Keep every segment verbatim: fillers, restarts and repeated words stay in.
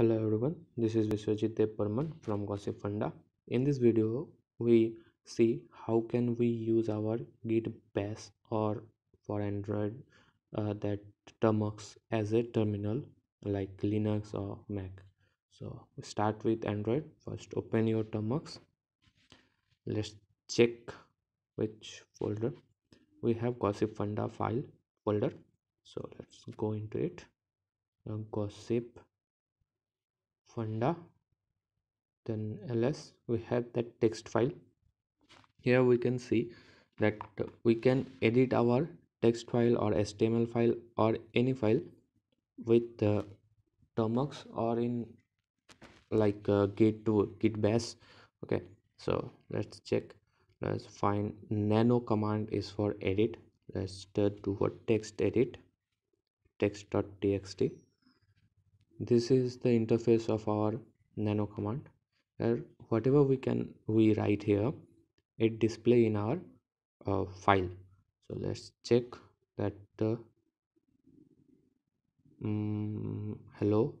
Hello everyone, this is Vishwajit Dev Parman from Gossipfunda. In this video, we see how can we use our Git Bash or for Android uh, that Termux as a terminal like Linux or Mac. So start with Android. First open your Termux. Let's check which folder. We have Gossipfunda file folder. So let's go into it. Uh, Gossip Funda, then ls. We have that text file. Here we can see that we can edit our text file or H T M L file or any file with the uh, Termux or in like uh, git to git bash. Okay, so let's check. Let's find nano command is for edit. Let's do what text edit text.txt. This is the interface of our nano command. Here, whatever we can we write here, it display in our uh, file. So let's check that uh, um, hello,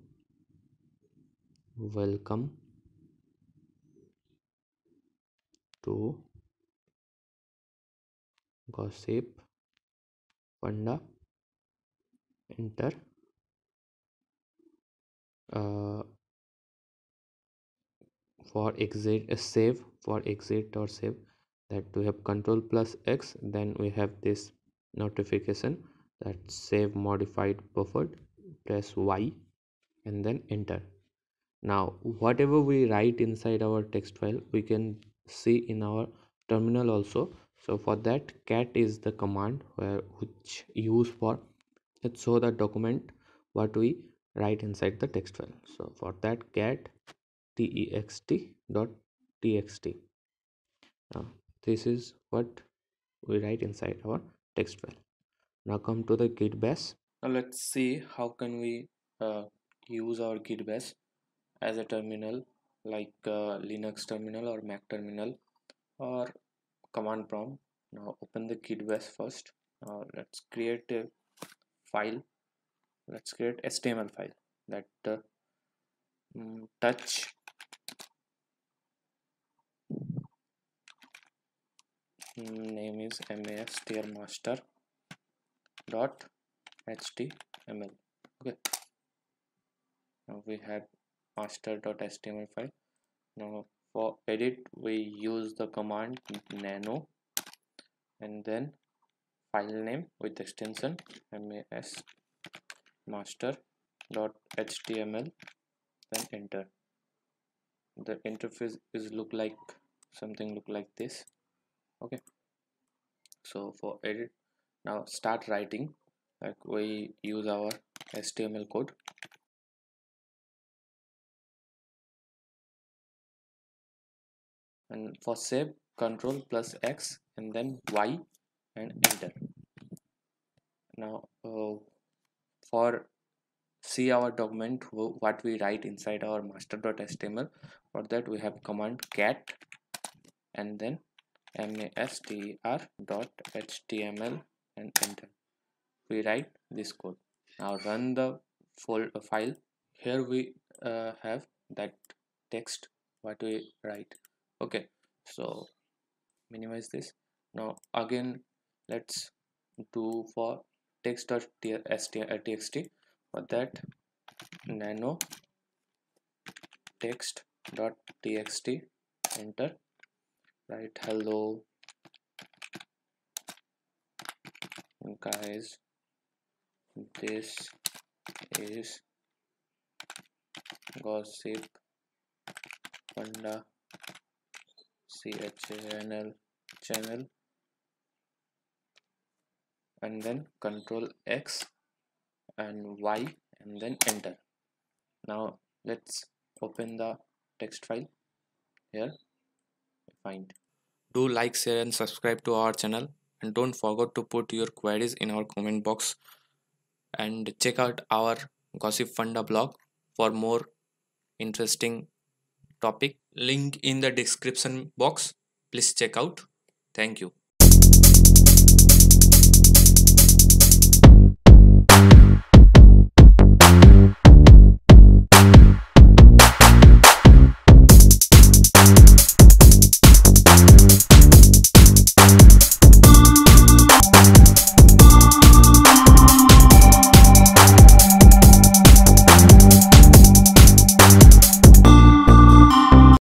welcome to Gossipfunda. Enter. Uh, for exit uh, save for exit or save that we have control plus X, then we have this notification that save modified buffered. Press Y and then enter. Now whatever we write inside our text file we can see in our terminal also. So for that, cat is the command where which use for it show the document what we right inside the text file. So for that, cat text dot txt. Now this is what we write inside our text file. Now come to the Git Bash. Now let's see how can we uh, use our Git Bash as a terminal like uh, Linux terminal or Mac terminal or command prompt. Now open the Git Bash first. Now let's create a file. Let's create H T M L file that uh, touch name is master dot html. Okay, now we have master dot html file. Now for edit we use the command nano and then file name with extension mas master.html, then enter. The interface is look like something look like this. Okay, so for edit, now start writing. Like we use our H T M L code. And for save, control plus X and then Y and enter. Now uh, for see our document what we write inside our master.html, for that we have command cat and then master.html and enter. We write this code. Now run the file. Here we uh, have that text what we write. Okay, so minimize this. Now again let's do for text.txt. For that, nano text.txt, enter. Write hello guys, this is Gossipfunda channel channel and then control X and Y and then enter. Now let's open the text file. Here find. Do like, share and subscribe to our channel, and don't forget to put your queries in our comment box, and check out our Gossipfunda blog for more interesting topic. Link in the description box, please check out. Thank you.